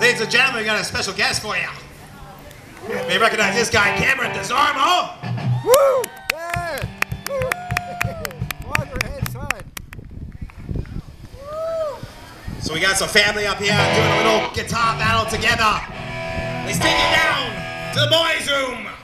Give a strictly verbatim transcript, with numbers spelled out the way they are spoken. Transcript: Ladies and gentlemen, we got a special guest for you. You may recognize this guy, Cameron Desormeaux. Woo! Yeah! Woo! So we got some family up here doing a little guitar battle together. Let's take it down to the boys' room.